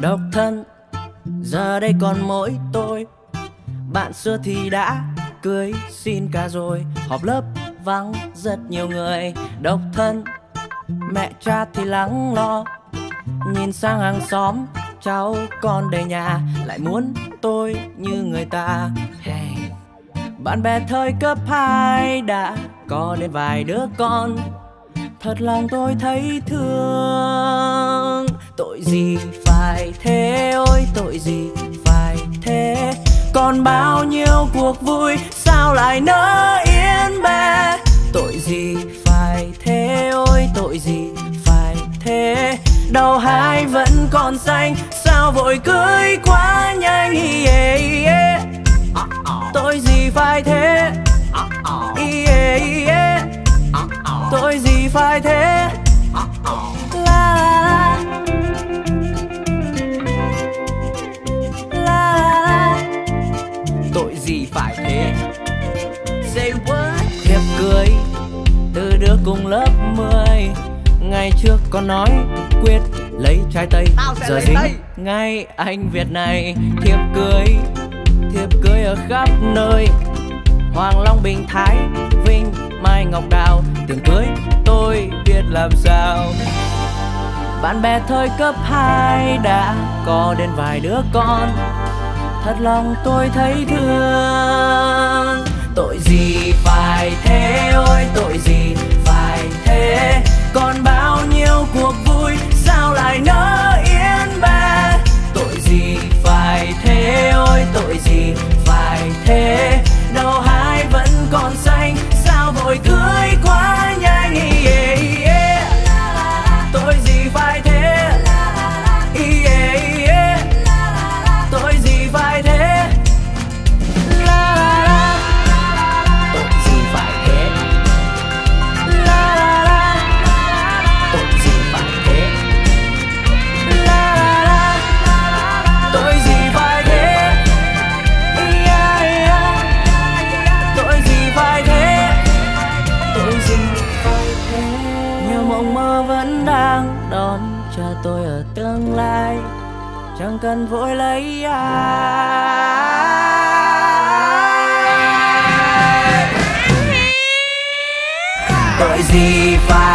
Độc thân giờ đây còn mỗi tôi, bạn xưa thì đã cưới xin cả rồi. Họp lớp vắng rất nhiều người. Độc thân mẹ cha thì lắng lo, nhìn sang hàng xóm cháu con đầy nhà, lại muốn tôi như người ta. Bạn bè thời cấp 2 đã có đến vài đứa con, thật lòng tôi thấy thương. Tội gì phải thế, ôi tội gì phải thế, còn bao nhiêu cuộc vui sao lại nỡ yên bề. Tội gì phải thế, ôi tội gì phải thế, đầu hai vẫn còn xanh sao vội cưới quá nhanh. Yeah, yeah. Tội gì phải thế, yeah, yeah. Tội gì phải thế, la la la, la. Tội gì phải thế. Say what? Thiệp cưới từ đứa cùng lớp 10, ngày trước còn nói quyết lấy trai Tây, giờ dính ngay anh Việt này. Thiệp cưới, thiệp cưới ở khắp nơi, Hoàng Long, Bình, Thái, Vinh, Mai, Ngọc Đào. Tiền cưới tôi biết làm sao. Bạn bè thời cấp 2 đã có đến vài đứa con, thật lòng tôi thấy thương. Tội gì phải thế, ôi tội gì phải thế, còn bao nhiêu cuộc vui sao lại nỡ yên bề. Tội gì phải thế, ôi tội gì phải thế, đầu hai vẫn còn xanh sao vội cưới quá nhanh. Yeah, yeah. Tội gì phải thế, yeah, yeah. Tội gì phải thế, la la la. Tội gì phải thế, la la la. Tội gì phải thế, la la la. Tội gì phải thế, yeah, yeah. Tội gì phải thế, tội gì phải thế. Nhiều mộng mơ vẫn đang đón chờ tôi ở tương lai, chẳng cần vội lấy ai. Tội gì phải